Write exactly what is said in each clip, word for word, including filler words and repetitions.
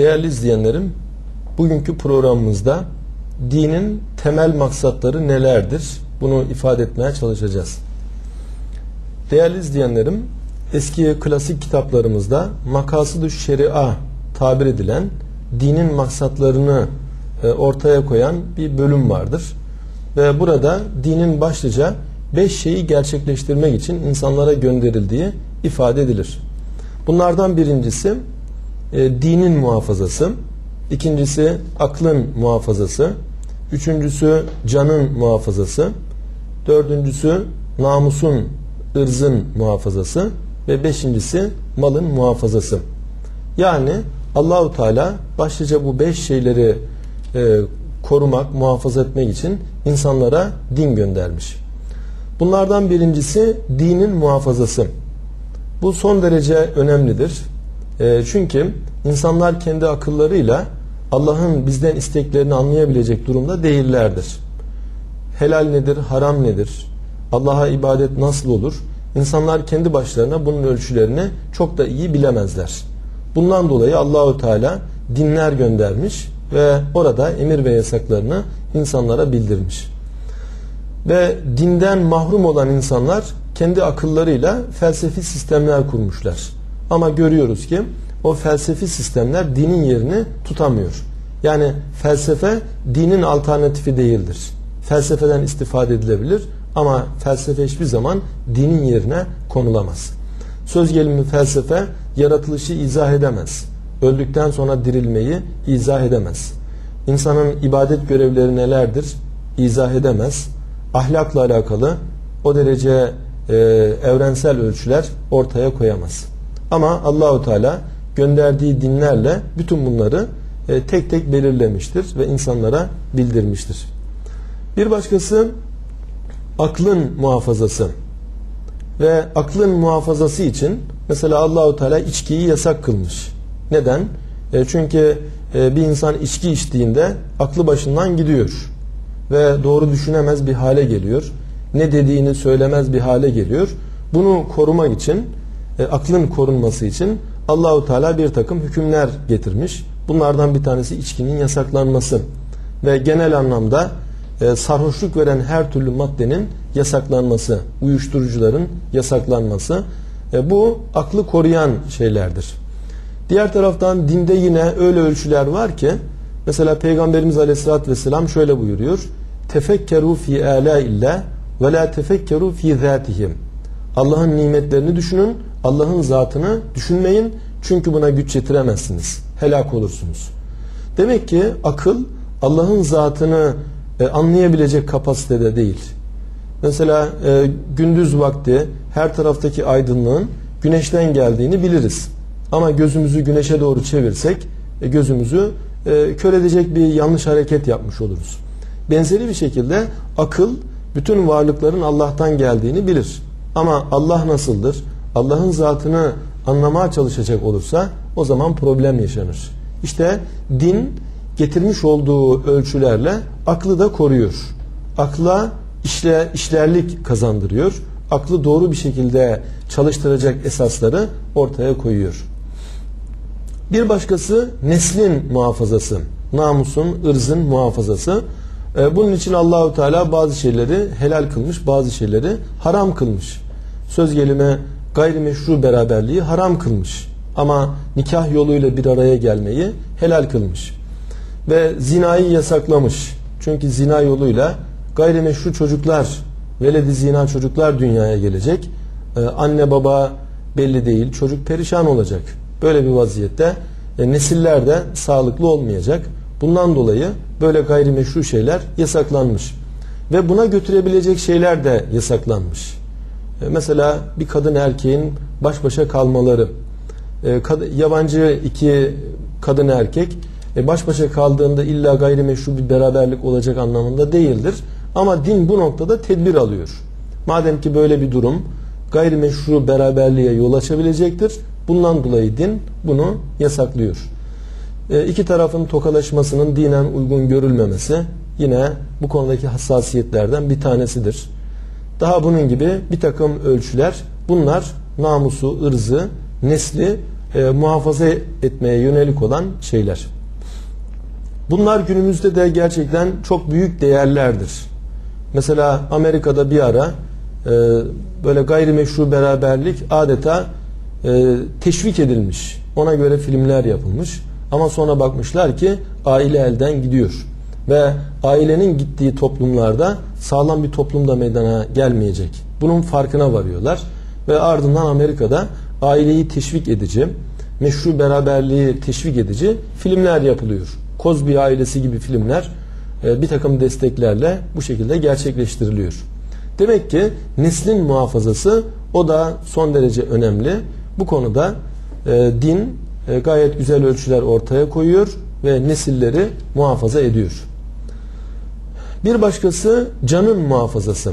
Değerli izleyenlerim, bugünkü programımızda dinin temel maksatları nelerdir? Bunu ifade etmeye çalışacağız. Değerli izleyenlerim, eski klasik kitaplarımızda makasıd-ı şeria tabir edilen dinin maksatlarını ortaya koyan bir bölüm vardır. Ve burada dinin başlıca beş şeyi gerçekleştirmek için insanlara gönderildiği ifade edilir. Bunlardan birincisi e, dinin muhafazası, ikincisi aklın muhafazası, üçüncüsü canın muhafazası, dördüncüsü namusun, ırzın muhafazası ve beşincisi malın muhafazası. Yani Allah-u Teala başlıca bu beş şeyleri e, korumak, muhafaza etmek için insanlara din göndermiş. Bunlardan birincisi dinin muhafazası. Bu son derece önemlidir. E, çünkü insanlar kendi akıllarıyla Allah'ın bizden isteklerini anlayabilecek durumda değillerdir. Helal nedir, haram nedir, Allah'a ibadet nasıl olur? İnsanlar kendi başlarına bunun ölçülerini çok da iyi bilemezler. Bundan dolayı Allahu Teala dinler göndermiş ve orada emir ve yasaklarını insanlara bildirmiş. Ve dinden mahrum olan insanlar kendi akıllarıyla felsefi sistemler kurmuşlar. Ama görüyoruz ki o felsefi sistemler dinin yerini tutamıyor. Yani felsefe dinin alternatifi değildir. Felsefeden istifade edilebilir ama felsefe hiçbir zaman dinin yerine konulamaz. Söz gelimi felsefe yaratılışı izah edemez. Öldükten sonra dirilmeyi izah edemez. İnsanın ibadet görevleri nelerdir? İzah edemez. Ahlakla alakalı o derece e, evrensel ölçüler ortaya koyamaz. Ama Allahu Teala gönderdiği dinlerle bütün bunları e, tek tek belirlemiştir ve insanlara bildirmiştir. Bir başkası aklın muhafazası. Ve aklın muhafazası için mesela Allahu Teala içkiyi yasak kılmış. Neden? E, çünkü e, bir insan içki içtiğinde aklı başından gidiyor ve doğru düşünemez bir hale geliyor. Ne dediğini söylemez bir hale geliyor. Bunu korumak için, e, aklın korunması için Allahu Teala bir takım hükümler getirmiş. Bunlardan bir tanesi içkinin yasaklanması ve genel anlamda e, sarhoşluk veren her türlü maddenin yasaklanması, uyuşturucuların yasaklanması. E, bu aklı koruyan şeylerdir. Diğer taraftan dinde yine öyle ölçüler var ki mesela Peygamberimiz Aleyhisselatü Vesselam şöyle buyuruyor: Tefekkeru fi alâillâh ve lâ tefekkeru fi zâtihim. Allah'ın nimetlerini düşünün, Allah'ın zatını düşünmeyin, çünkü buna güç yetiremezsiniz, helak olursunuz. Demek ki akıl Allah'ın zatını e, anlayabilecek kapasitede değil. Mesela e, gündüz vakti her taraftaki aydınlığın güneşten geldiğini biliriz. Ama gözümüzü güneşe doğru çevirsek e, gözümüzü e, kör edecek bir yanlış hareket yapmış oluruz. Benzeri bir şekilde akıl bütün varlıkların Allah'tan geldiğini bilir. Ama Allah nasıldır? Allah'ın zatını anlamaya çalışacak olursa o zaman problem yaşanır. İşte din getirmiş olduğu ölçülerle aklı da koruyor. Akla işle, işlerlik kazandırıyor. Aklı doğru bir şekilde çalıştıracak esasları ortaya koyuyor. Bir başkası neslin muhafazası, namusun, ırzın muhafazası. Bunun için Allahu Teala bazı şeyleri helal kılmış, bazı şeyleri haram kılmış. Söz gelimi gayrimeşru beraberliği haram kılmış. Ama nikah yoluyla bir araya gelmeyi helal kılmış. Ve zinayı yasaklamış. Çünkü zina yoluyla gayrimeşru çocuklar, veled-i zina çocuklar dünyaya gelecek. Anne baba belli değil, çocuk perişan olacak. Böyle bir vaziyette e, nesiller de sağlıklı olmayacak. Bundan dolayı böyle gayrimeşru şeyler yasaklanmış. Ve buna götürebilecek şeyler de yasaklanmış. E, mesela bir kadın erkeğin baş başa kalmaları. E, kad yabancı iki kadın erkek e, baş başa kaldığında illa gayrimeşru bir beraberlik olacak anlamında değildir. Ama din bu noktada tedbir alıyor. Madem ki böyle bir durum gayrimeşru beraberliğe yol açabilecektir, bundan dolayı din bunu yasaklıyor. E, iki tarafın tokalaşmasının dinen uygun görülmemesi yine bu konudaki hassasiyetlerden bir tanesidir. Daha bunun gibi bir takım ölçüler, bunlar namusu, ırzı, nesli e, muhafaza etmeye yönelik olan şeyler. Bunlar günümüzde de gerçekten çok büyük değerlerdir. Mesela Amerika'da bir ara e, böyle gayrimeşru beraberlik adeta e, teşvik edilmiş. Ona göre filmler yapılmış. Ama sonra bakmışlar ki aile elden gidiyor. Ve ailenin gittiği toplumlarda sağlam bir toplumda meydana gelmeyecek. Bunun farkına varıyorlar. Ve ardından Amerika'da aileyi teşvik edici, meşru beraberliği teşvik edici filmler yapılıyor. Cosby ailesi gibi filmler bir takım desteklerle bu şekilde gerçekleştiriliyor. Demek ki neslin muhafazası o da son derece önemli. Bu konuda din gayet güzel ölçüler ortaya koyuyor ve nesilleri muhafaza ediyor. Bir başkası canın muhafazası.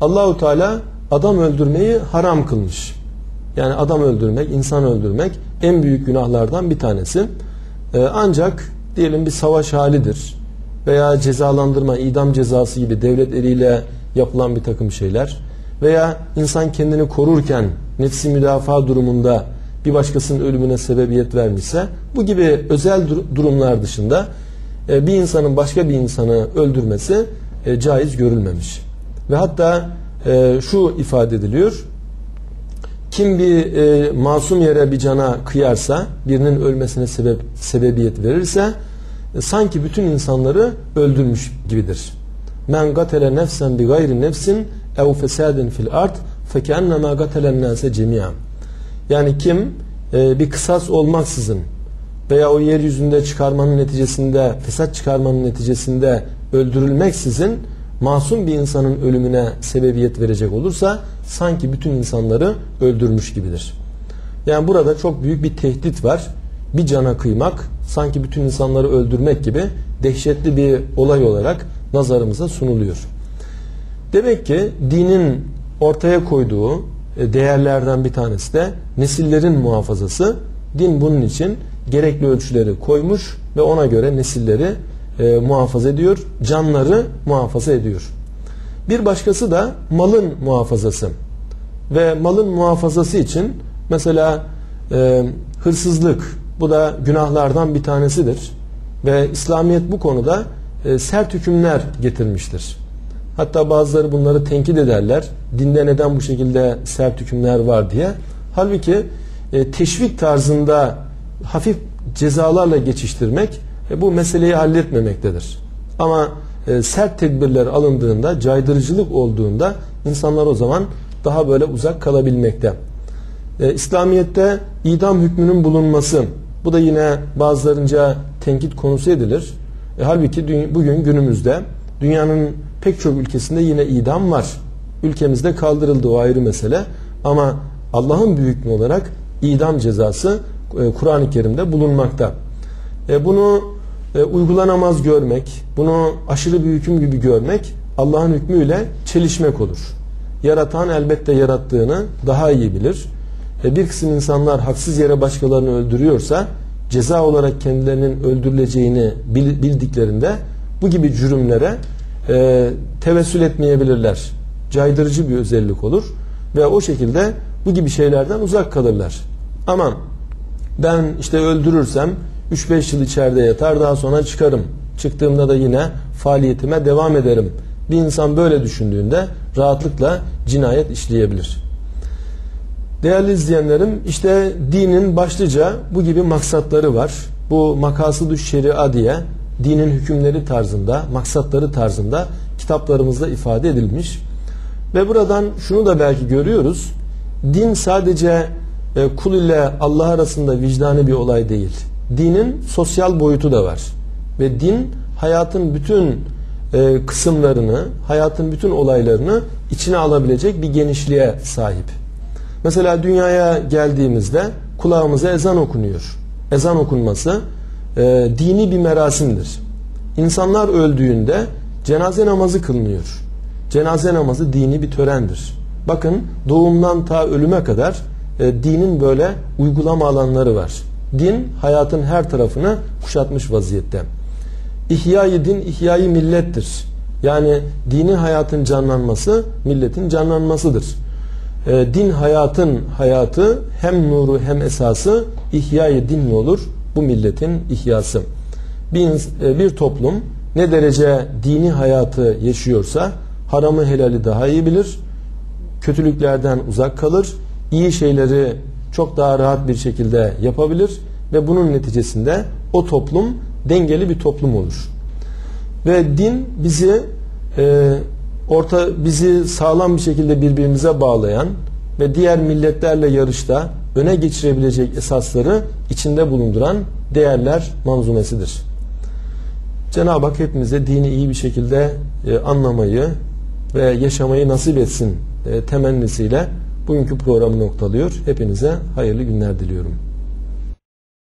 Allahu Teala adam öldürmeyi haram kılmış. Yani adam öldürmek, insan öldürmek en büyük günahlardan bir tanesi. Ancak diyelim bir savaş halidir veya cezalandırma, idam cezası gibi devlet eliyle yapılan bir takım şeyler veya insan kendini korurken nefsi müdafaa durumunda bir başkasının ölümüne sebebiyet vermişse, bu gibi özel durumlar dışında bir insanın başka bir insanı öldürmesi caiz görülmemiş. Ve hatta şu ifade ediliyor: kim bir masum yere bir cana kıyarsa, birinin ölmesine sebep, sebebiyet verirse sanki bütün insanları öldürmüş gibidir. Men gatele nefsen bi gayri nefsin ev fesadin fil art fekennema gatelen nase cemiyan. Yani kim e, bir kısas olmaksızın veya o yeryüzünde çıkarmanın neticesinde, fesat çıkarmanın neticesinde öldürülmeksizin masum bir insanın ölümüne sebebiyet verecek olursa sanki bütün insanları öldürmüş gibidir. Yani burada çok büyük bir tehdit var. Bir cana kıymak sanki bütün insanları öldürmek gibi dehşetli bir olay olarak nazarımıza sunuluyor. Demek ki dinin ortaya koyduğu değerlerden bir tanesi de nesillerin muhafazası. Din bunun için gerekli ölçüleri koymuş ve ona göre nesilleri e, muhafaza ediyor, canları muhafaza ediyor. Bir başkası da malın muhafazası. Ve malın muhafazası için mesela e, hırsızlık, bu da günahlardan bir tanesidir. Ve İslamiyet bu konuda e, sert hükümler getirmiştir. Hatta bazıları bunları tenkit ederler. Dinde neden bu şekilde sert hükümler var diye. Halbuki teşvik tarzında hafif cezalarla geçiştirmek bu meseleyi halletmemektedir. Ama sert tedbirler alındığında, caydırıcılık olduğunda insanlar o zaman daha böyle uzak kalabilmekte. İslamiyet'te idam hükmünün bulunması, bu da yine bazılarınca tenkit konusu edilir. Halbuki bugün günümüzde dünyanın pek çok ülkesinde yine idam var. Ülkemizde kaldırıldı, o ayrı mesele. Ama Allah'ın büyük hükmü olarak idam cezası Kur'an-ı Kerim'de bulunmakta. Bunu uygulanamaz görmek, bunu aşırı bir hüküm gibi görmek Allah'ın hükmüyle çelişmek olur. Yaratan elbette yarattığını daha iyi bilir. Bir kısım insanlar haksız yere başkalarını öldürüyorsa ceza olarak kendilerinin öldürüleceğini bildiklerinde bu gibi cürümlere E, tevessül etmeyebilirler. Caydırıcı bir özellik olur ve o şekilde bu gibi şeylerden uzak kalırlar. Ama ben işte öldürürsem üç beş yıl içeride yatar, daha sonra çıkarım. Çıktığımda da yine faaliyetime devam ederim. Bir insan böyle düşündüğünde rahatlıkla cinayet işleyebilir. Değerli izleyenlerim, işte dinin başlıca bu gibi maksatları var. Bu makasıdü şeria diye dinin hükümleri tarzında, maksatları tarzında kitaplarımızda ifade edilmiş. Ve buradan şunu da belki görüyoruz. Din sadece kul ile Allah arasında vicdani bir olay değil. Dinin sosyal boyutu da var. Ve din hayatın bütün kısımlarını, hayatın bütün olaylarını içine alabilecek bir genişliğe sahip. Mesela dünyaya geldiğimizde kulağımıza ezan okunuyor. Ezan okunması E, dini bir merasimdir. İnsanlar öldüğünde cenaze namazı kılınıyor. Cenaze namazı dini bir törendir. Bakın doğumdan ta ölüme kadar e, dinin böyle uygulama alanları var. Din hayatın her tarafını kuşatmış vaziyette. İhya-i din, ihya-i millettir. Yani dini hayatın canlanması, milletin canlanmasıdır. E, din hayatın hayatı, hem nuru hem esası, ihya-i dinle olur bu milletin ihyası. Bir, e, bir toplum ne derece dini hayatı yaşıyorsa haramı helali daha iyi bilir, kötülüklerden uzak kalır, iyi şeyleri çok daha rahat bir şekilde yapabilir ve bunun neticesinde o toplum dengeli bir toplum olur. Ve din bizi e, orta bizi sağlam bir şekilde birbirimize bağlayan ve diğer milletlerle yarışta öne geçirebilecek esasları içinde bulunduran değerler manzumesidir. Cenab-ı Hak hepimize dini iyi bir şekilde e, anlamayı ve yaşamayı nasip etsin e, temennisiyle bugünkü programı noktalıyor. Hepinize hayırlı günler diliyorum.